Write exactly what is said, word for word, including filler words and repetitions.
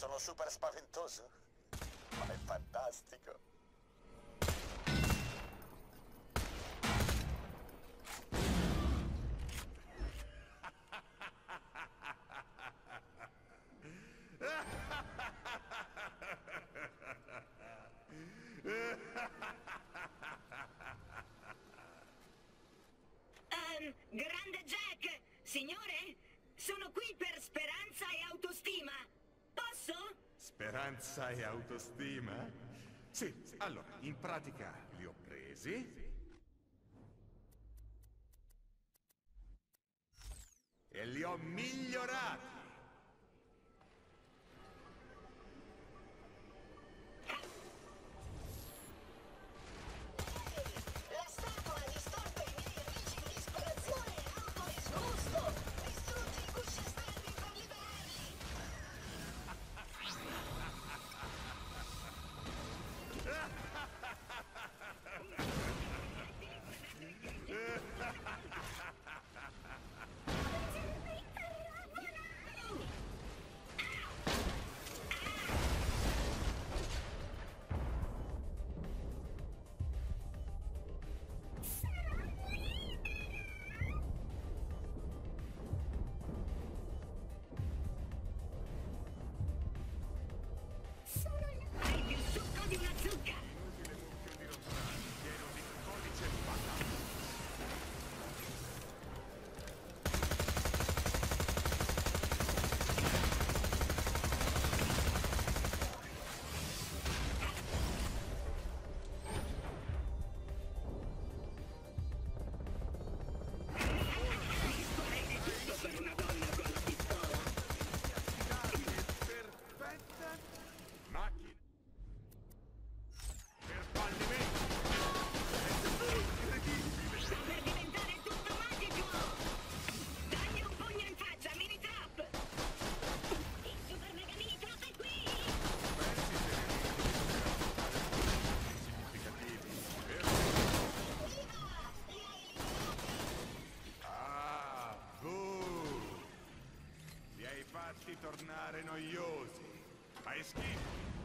Sono super spaventoso. Ma è fantastico. Um, grande Jack! Signore? Sono qui per speranza e autostima. Posso? Speranza e autostima? Sì, sì. Allora, in pratica li ho presi. E li ho migliorati. Tornare noiosi, ma è schifo.